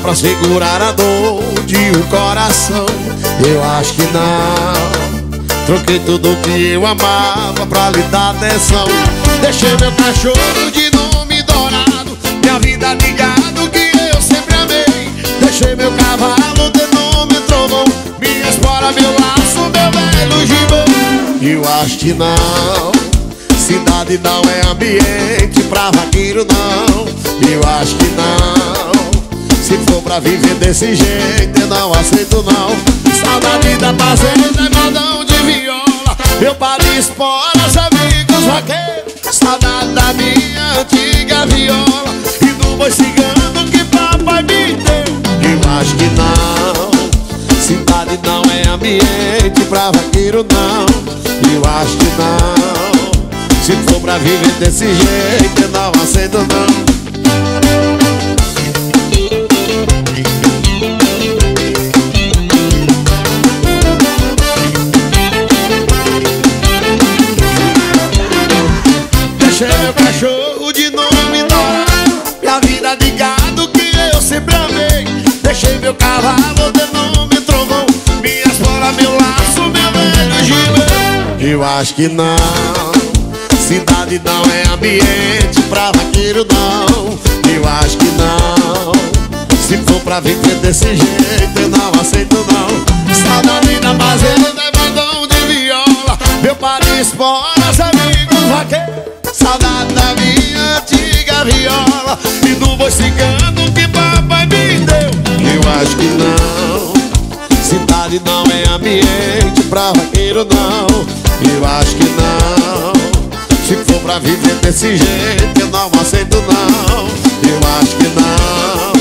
Pra segurar a dor de um coração, eu acho que não. Troquei tudo que eu amava pra lhe dar atenção. Deixei meu cachorro de nome dourado, minha vida de gado que eu sempre amei. Deixei meu cavalo de nome trovão, minha espora, meu laço, meu velho gibão. Eu acho que não. Cidade não é ambiente pra vaqueiro não. Eu acho que não. Se for pra viver desse jeito, eu não aceito não. Saudade da fazenda é modão de viola, meu pari espora, os amigos vaqueiros. Saudade da minha antiga viola e do boi cigano que papai me deu. Eu acho que não. Cidade não é ambiente pra vaqueiro não. Eu acho que não. Se for pra viver desse jeito, eu não aceito não. Deixei meu cachorro de nome dourado, minha vida de gado que eu sempre amei. Deixei meu cavalo de nome trovão, minha espora, meu laço, meu velho gibão. Eu acho que não. Cidade não é ambiente pra vaqueiro não. Eu acho que não. Se for pra viver desse jeito, eu não aceito não. Saudade da fazenda é bandão de viola, meu pari espora, os amigos vaqueiros. Saudade da minha antiga viola e do boi cigano que papai me deu. Eu acho que não. Cidade não é ambiente pra vaqueiro não. Eu acho que não. Se for pra viver desse jeito, eu não aceito não. Eu acho que não.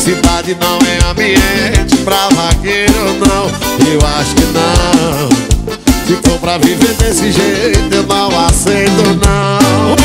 Cidade não é ambiente pra vaqueiro não. Eu acho que não. Se for pra viver desse jeito, eu não aceito não.